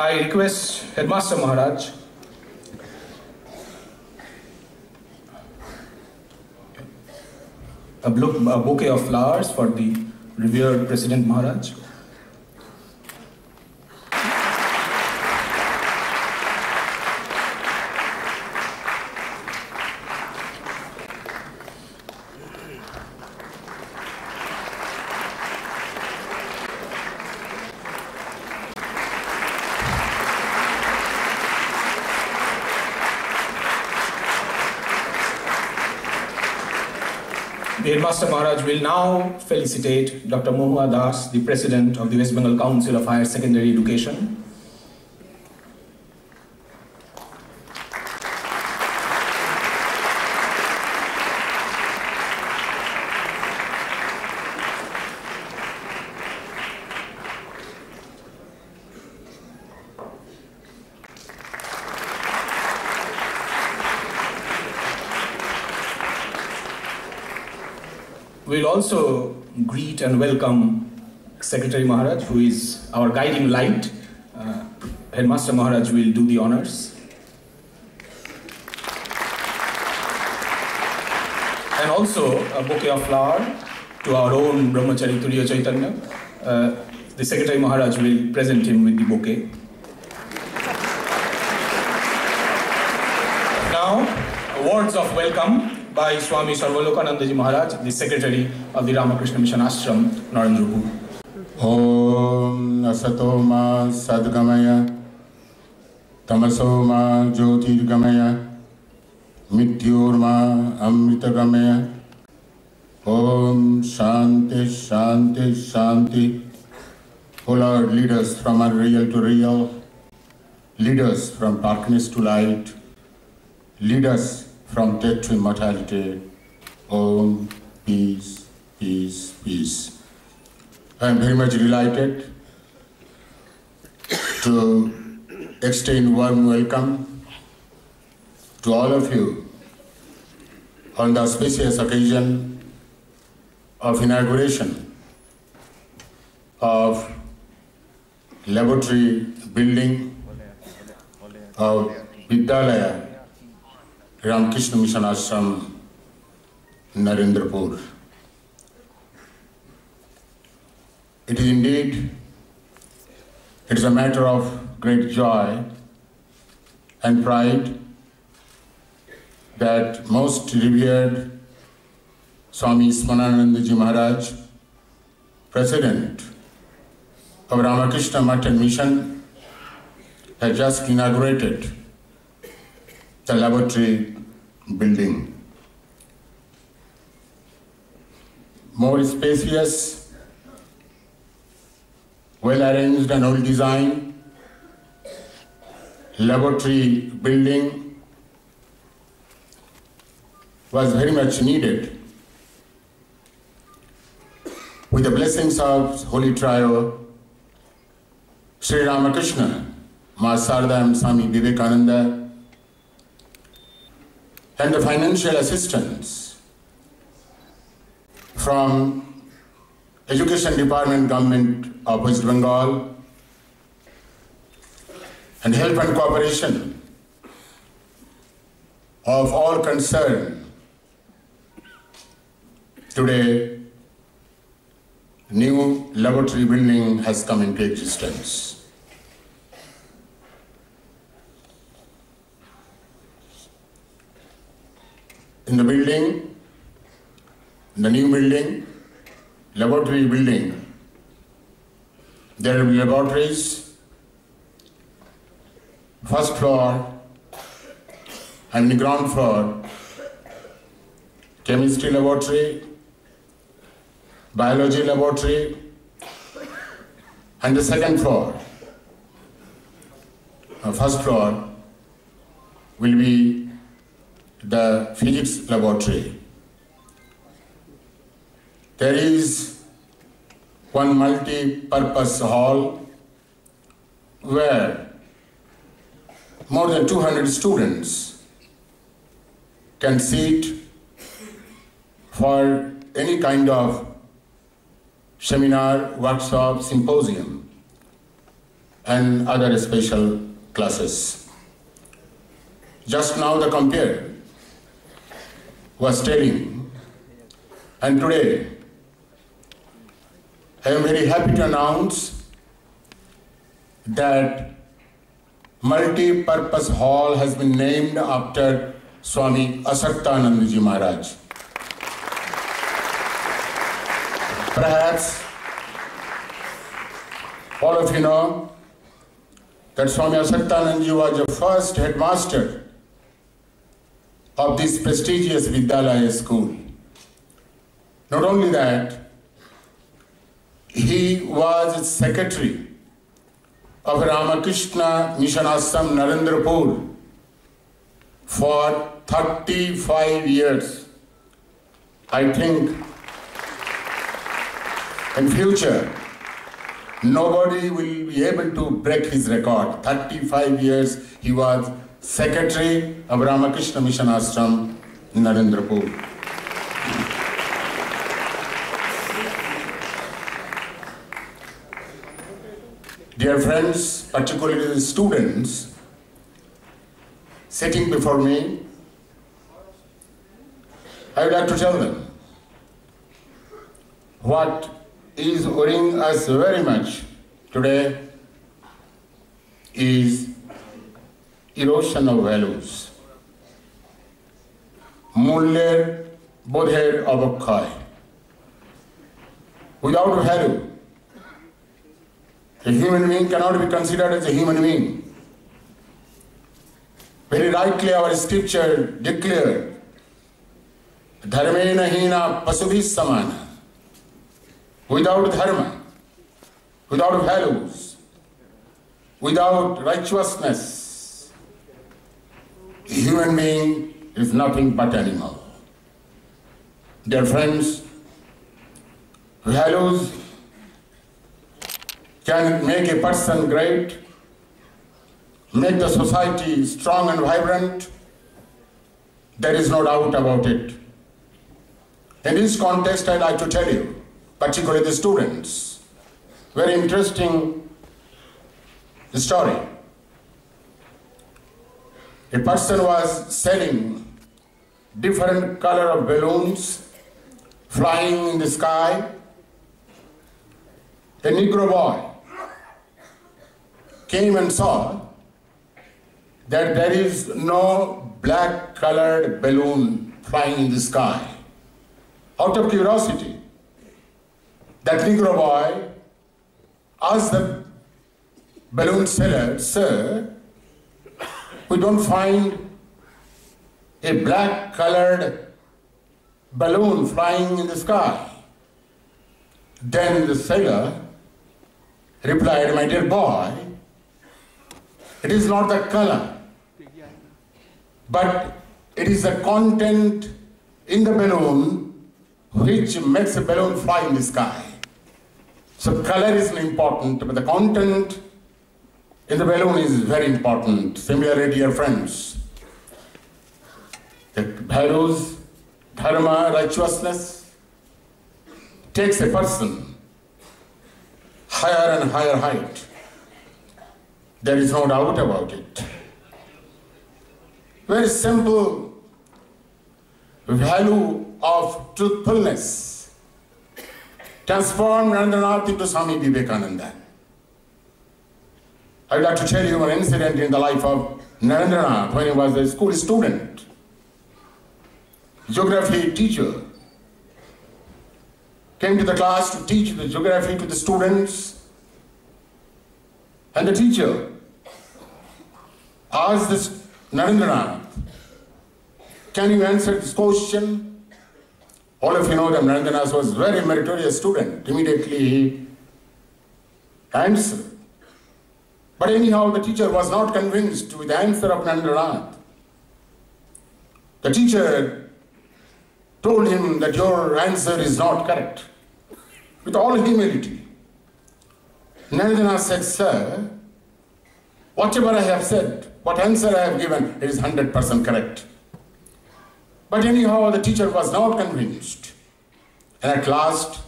I request Headmaster Maharaj a bouquet of flowers for the revered President Maharaj. The Headmaster Maharaj will now felicitate Dr. Mohua Das, the President of the West Bengal Council of Higher Secondary Education. We'll also greet and welcome Secretary Maharaj, who is our guiding light. Headmaster Maharaj will do the honors. And also a bouquet of flowers to our own Brahmachari Turiya Chaitanya. The Secretary Maharaj will present him with the bouquet. Now, words of welcome by Swami Sarvalokanandaji Maharaj, the Secretary of the Ramakrishna Mission Ashram, Narendrapur. Om Asato Ma Sadgamaya, Tamaso Ma Jyotirgamaya, Mityor Ma Amritagamaya. Om Shanti Shanti Shanti. O Lord, lead us from unreal to real. Lead us from darkness to light. Lead us from death to immortality. Om, peace, peace, peace. I am very much delighted to extend warm welcome to all of you on the auspicious occasion of inauguration of laboratory building of Vidyalaya, Ramakrishna Mission Ashram, Narendrapur. It is a matter of great joy and pride that most revered Swami Smarananandaji Maharaj, President of Ramakrishna Math and Mission, has just inaugurated the laboratory building. More spacious, well-arranged and well-designed laboratory building was very much needed. With the blessings of Holy Trio, Sri Ramakrishna, Mahasarada and Swami Vivekananda, and the financial assistance from Education Department, Government of West Bengal, and help and cooperation of all concerned, today, new laboratory building has come into existence. In the building, in the new building, laboratory building, there will be laboratories, first floor and the ground floor, chemistry laboratory, biology laboratory, and the second floor, first floor will be the physics laboratory. There is one multi-purpose hall where more than 200 students can sit for any kind of seminar, workshop, symposium and other special classes. Just now the compere was telling, and today I am very happy to announce that multi-purpose hall has been named after Swami Ashtanandaji Maharaj. Perhaps all of you know that Swami Ashtanandaji was the first headmaster of this prestigious Vidyalaya school. Not only that, he was secretary of Ramakrishna Mission Ashram Narendrapur for 35 years. I think in future, nobody will be able to break his record. 35 years he was secretary of Ramakrishna Mission Ashram in Narendrapur. Dear friends, particularly the students sitting before me, I would like to tell them what is worrying us very much today is erosion of values. Muller bodher avakkhay. Without value, a human being cannot be considered as a human being. Very rightly our scripture declared, dharmena hina pasubhi samana. Without dharma, without values, without righteousness, human being is nothing but animal. Dear friends, values can make a person great, make the society strong and vibrant. There is no doubt about it. In this context, I'd like to tell you, particularly the students, very interesting story. A person was selling different color of balloons flying in the sky. A Negro boy came and saw that there is no black colored balloon flying in the sky. Out of curiosity, that Negro boy asked the balloon seller, "Sir, we don't find a black colored balloon flying in the sky." Then the seller replied, "My dear boy, it is not the color, but it is the content in the balloon which makes a balloon fly in the sky. So color isn't important, but the content in the balloon is very important." Similarly, dear friends, the values, dharma, righteousness takes a person higher and higher height. There is no doubt about it. Very simple value of truthfulness transformed Narendranath into Swami Vivekananda. I would like to tell you an incident in the life of Narendranath when he was a school student, geography teacher. Came to the class to teach the geography to the students, and the teacher asked this Narendranath, "Can you answer this question?" All of you know that Narendranath was a very meritorious student. Immediately he answered. But anyhow, the teacher was not convinced with the answer of Narendranath. The teacher told him that your answer is not correct. With all humility, Narendranath said, "Sir, whatever I have said, what answer I have given, it is 100% correct." But anyhow, the teacher was not convinced. And at last,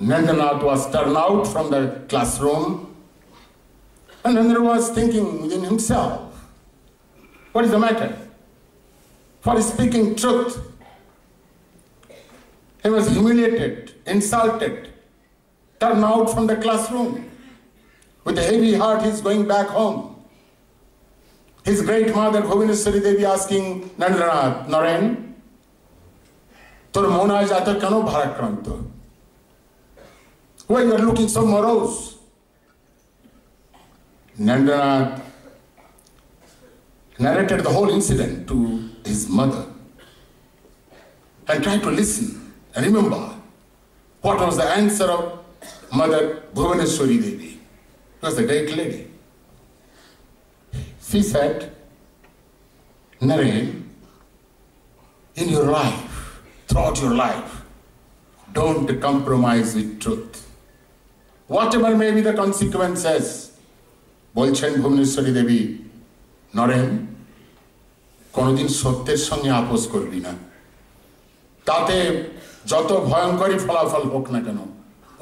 Narendranath was turned out from the classroom And Narendra was thinking within himself, what is the matter? For speaking truth, he was humiliated, insulted, turned out from the classroom. With a heavy heart, he is going back home. His great mother, Bhuvaneswari Devi, asking Narendranath, Naren, tor mona aaj eto keno bharakranto? Why you are looking so morose? Narendranath narrated the whole incident to his mother and tried to listen and remember what was the answer of Mother Bhuvaneswari Devi. It was a great lady. She said, Naren, in your life, throughout your life, don't compromise with truth. Whatever may be the consequences, bolchen Bhuvaneswari Devi, Naren, কোনদিন সত্যের সঙ্গে আপোষ করবি না তাতে যত ভয়ঙ্করই ফলাফল হোক না কেন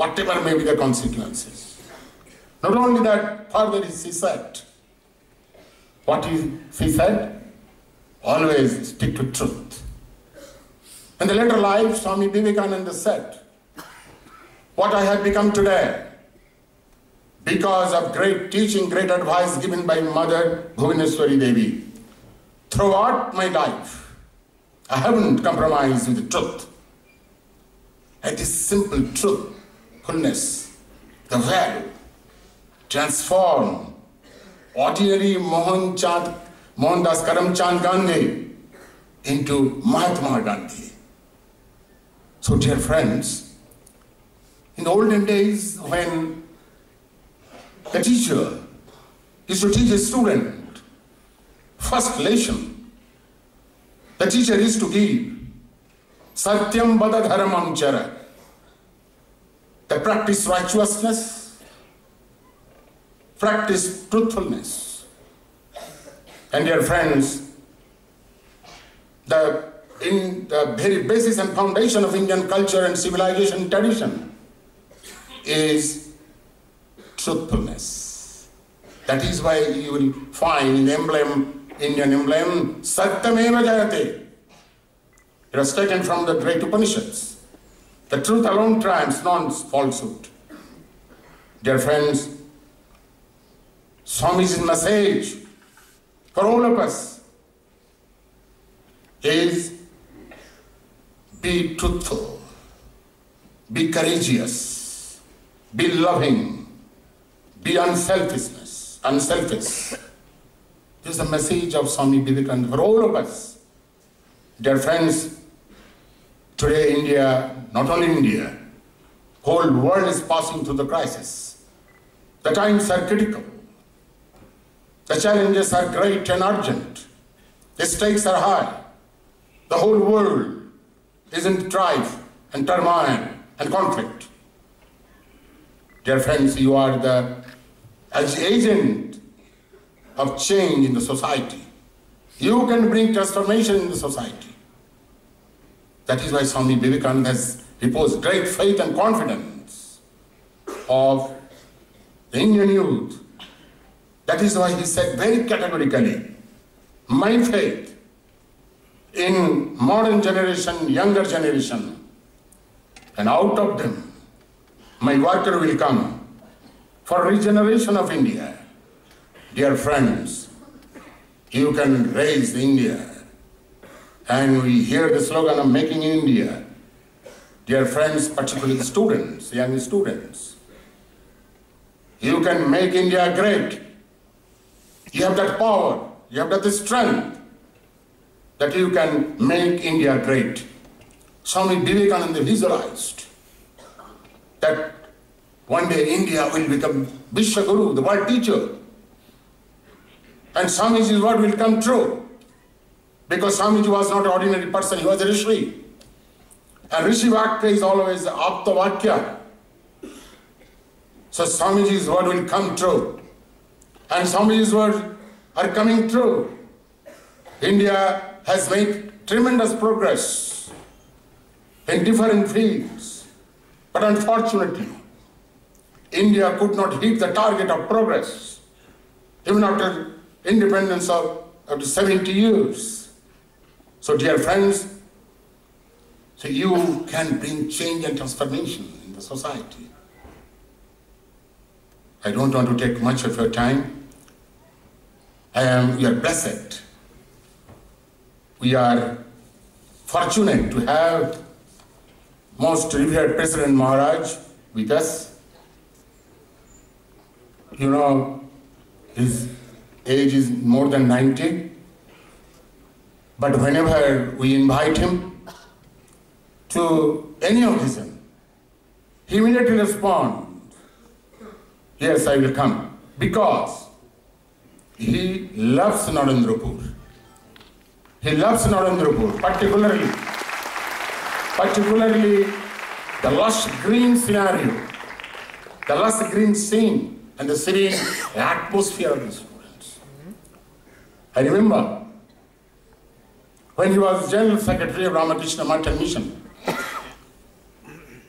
whatever may be the consequences. Not only that, further is he said, what is he said? Always stick to truth. In the later life, Swami Vivekananda said, what I have become today because of great teaching, great advice given by Mother Bhuvaneswari Devi. Throughout my life, I haven't compromised with the truth. And this simple truthfulness, the value, transform ordinary Mohandas Karamchand Gandhi into Mahatma Gandhi. So, dear friends, in the olden days when a teacher used to teach a student, first lesson, the teacher is to give Satyam Vada Dharamam Chara, the practice righteousness, practice truthfulness. And dear friends, in the very basis and foundation of Indian culture and civilization tradition is truthfulness. That is why you will find in the emblem, Indian emblem, Satyameva Jayate. It was taken from the great Upanishads. The truth alone triumphs, not falsehood. Dear friends, Swami's message for all of us is be truthful, be courageous, be loving, be unselfish. This is the message of Swami Vivekananda for all of us. Dear friends, today India, not only India, whole world is passing through the crisis. The times are critical. The challenges are great and urgent. The stakes are high. The whole world is in strife and turmoil and conflict. Dear friends, you are the agent of change in the society. You can bring transformation in the society. That is why Swami Vivekananda has reposed great faith and confidence of the Indian youth. That is why he said very categorically, my faith in modern generation, younger generation, and out of them, my worker will come for regeneration of India. Dear friends, you can raise India. And we hear the slogan of making India. Dear friends, particularly the students, young students, you can make India great. You have that power, you have that strength that you can make India great. Swami Vivekananda visualized that one day India will become Vishwa Guru, the world teacher. And Swamiji's word will come true. Because Swamiji was not an ordinary person, he was a Rishi. And Rishi Vakya is always Apta Vakya. So Swamiji's word will come true. And Swamiji's words are coming true. India has made tremendous progress in different fields. But unfortunately, India could not hit the target of progress even after independence of after 70 years. So dear friends, so you can bring change and transformation in the society. I don't want to take much of your time. You are blessed. We are fortunate to have most revered President Maharaj with us. You know, his age is more than 90. But whenever we invite him to any occasion, he immediately responds, yes, I will come. Because he loves Narendrapur. He loves Narendrapur, particularly the lush green scenario, the lush green scene, and the serene atmosphere of the students. I remember when he was General Secretary of Ramakrishna Mission,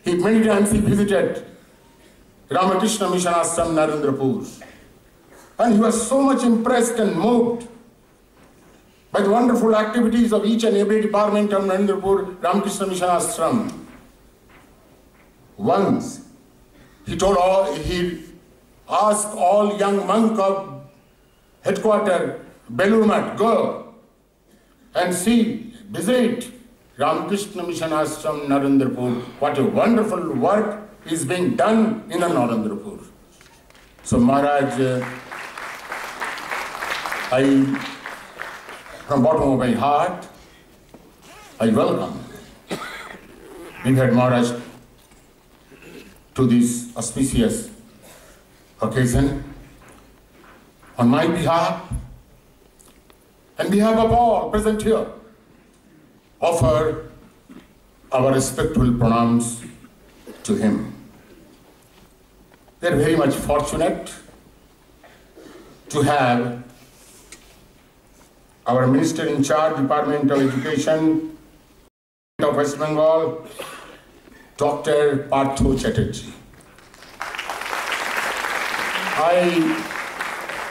many times he visited Ramakrishna Mission Ashram Narendrapur, and he was so much impressed and moved by the wonderful activities of each and every department of Narendrapur Ramakrishna Mission Ashram. Once he asked all young monks of headquarters Belur Math, go and see, visit Ramakrishna Mission Ashram Narendrapur. What a wonderful work is being done in Narendrapur. So Maharaj, from bottom of my heart, I welcome Vivekananda Maharaj to this auspicious occasion. On my behalf and behalf of all present here, offer our respectful pronouns to him. They are very much fortunate to have our Minister in Charge, Department of Education of West Bengal, Dr. Partha Chatterjee.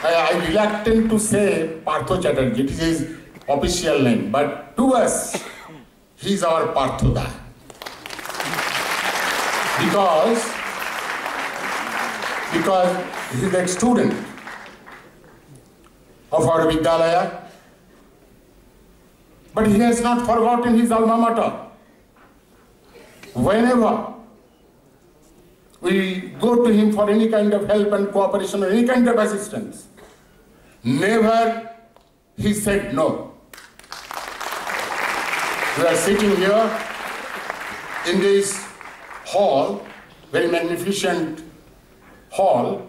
I reluctant to say Partha Chatterjee, it is his official name, but to us, he is our Parthoda. Because he is a student of our Vidyalaya, but he has not forgotten his alma mater. Whenever we go to him for any kind of help and cooperation or any kind of assistance, never he said no. We are sitting here in this hall, very magnificent hall.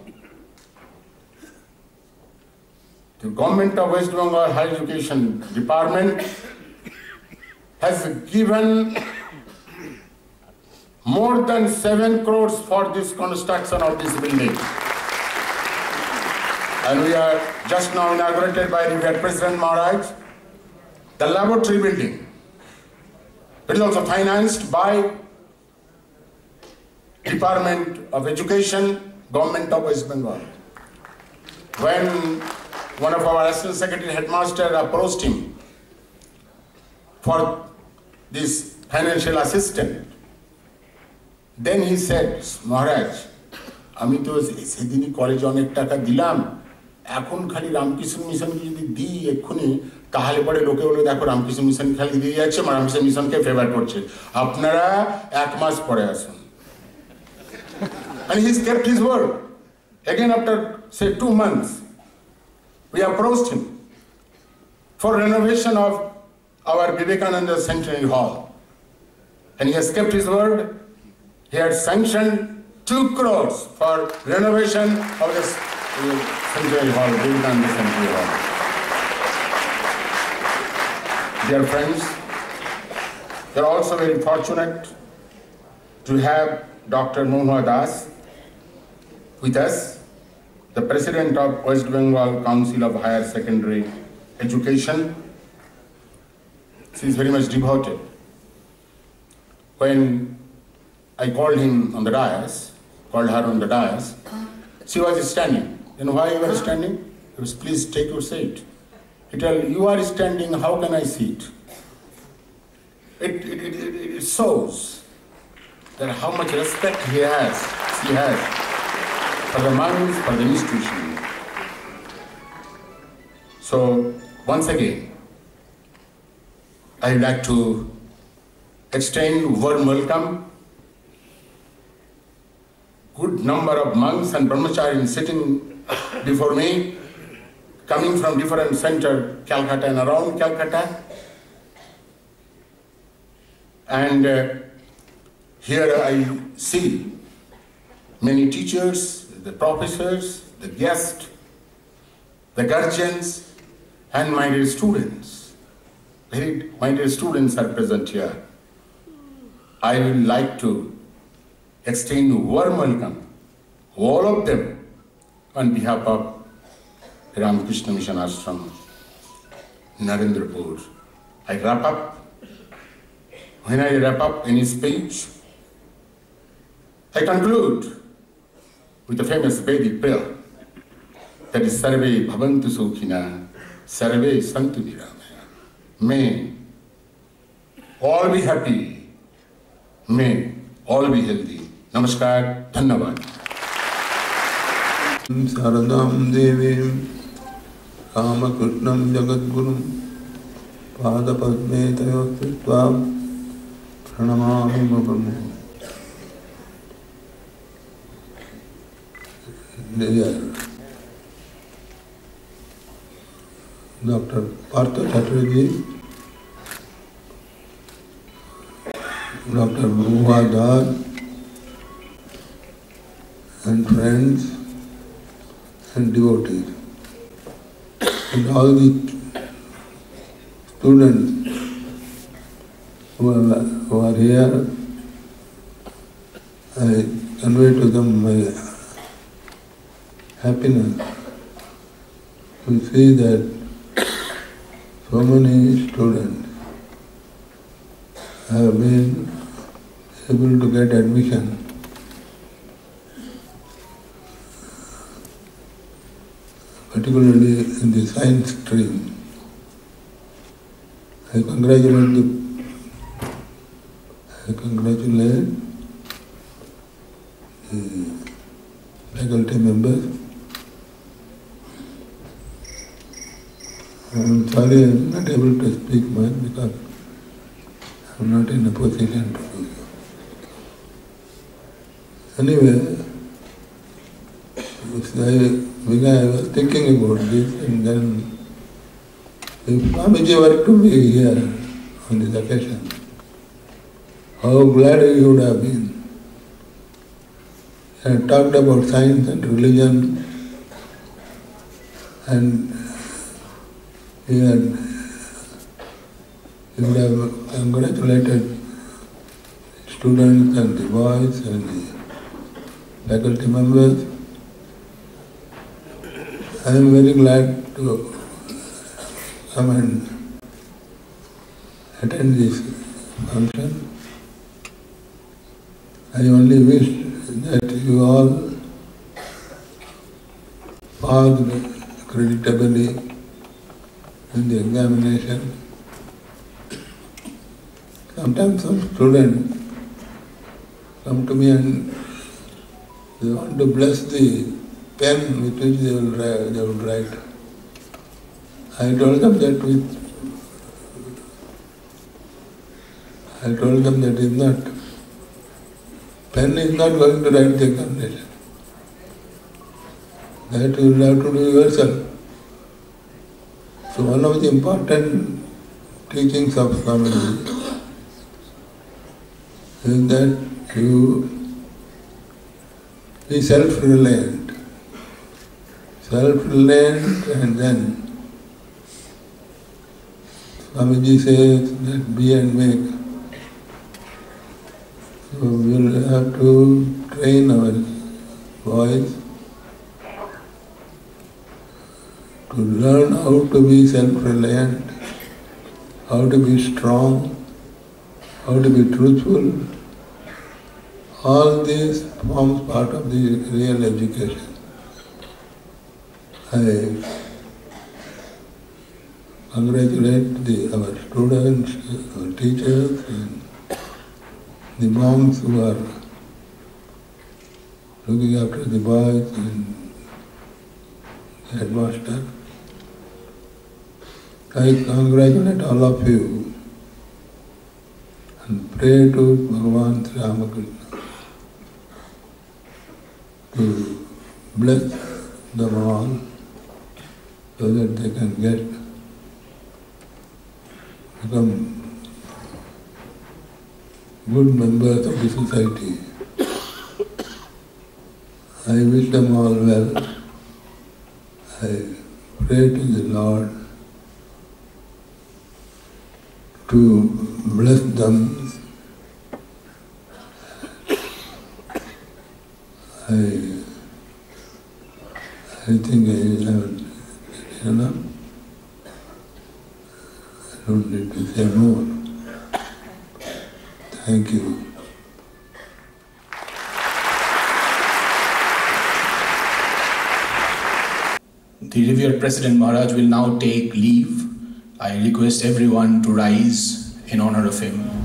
The Government of West Bengal Higher Education Department has given more than 7 crores for this construction of this building. And we are just now inaugurated by Revered President Maharaj, the laboratory building. It is also financed by Department of Education, Government of West Bengal. When one of our Assistant Secretary Headmaster approached him for this financial assistance. Then he said, Maharaj, Ami to Sedini College on Taka Dilam, Akun Khali Ramakrishna Mission Di Ekuni, Kahale Pade Loke Dako Ramakrishna Mission Khali Di Yache, Ramakrishna Mission Ke favor Korche. Apnara Akmas Poreasun. And he's kept his word. Again, after say 2 months, we approached him for renovation of our Vivekananda Centenary Hall. And he has kept his word. He had sanctioned 2 crores for renovation of the Centenary Hall, Vivekananda Centenary Hall. Dear friends, we are also very fortunate to have Dr. Mohua Das with us, the President of West Bengal Council of Higher Secondary Education. She is very much devoted. When I called her on the dais, she was standing. You know why you were standing? please take your seat. He told, you are standing, how can I sit? It shows that how much respect she has for the monuments, for the institution. So once again, I would like to extend warm welcome. Good number of monks and brahmacharis sitting before me, coming from different centers, Calcutta and around Calcutta. And here I see many teachers, the professors, the guests, the guardians, and my dear students. My dear students are present here. I would like to extend warm welcome to all of them on behalf of Ramakrishna Mission Ashram, Narendrapur. I wrap up. When I wrap up any speech, I conclude with the famous Vedic prayer that is Sarve Bhavantu Sukhina, Sarve Santu Nirbhaya. May all be happy. May all be healthy. Namaskar, Dhannavad. Saradam Devi, Ramakutnam Jagadgurum, Padapadme Tayotritvam, Pranamami Mabrahmu. Dear Dr. Partha Chatterjee, Dr. Mohua Das, and friends and devotees, and all the students who are here, I convey to them my happiness to see that so many students have been able to get admission. Particularly in the science stream. I congratulate the faculty members. I'm sorry I'm not able to speak much because I'm not in a position to do so. Anyway, I was thinking about this, and then if Swamiji were to be here on this occasion, how glad he would have been. He had talked about science and religion, and he would have congratulated students and the boys and the faculty members. I am very glad to come and attend this function. I only wish that you all passed creditably in the examination. Sometimes some students come to me and they want to bless the pen with which they will write. I told them that is not, pen is not going to write the examination. That you will have to do yourself. So one of the important teachings of Swamiji is that you be self-reliant, and then Swamiji says that be and make. So we will have to train our boys to learn how to be self-reliant, how to be strong, how to be truthful. All this forms part of the real education. I congratulate our students, our teachers, and the monks who are looking after the boys and the headmaster. I congratulate all of you and pray to Bhagavan Sri Ramakrishna to bless them all so that they can become good members of the society. I wish them all well. I pray to the Lord to bless them. I think I have enough. I don't need to say more. Thank you. The revered President Maharaj will now take leave. I request everyone to rise in honor of him.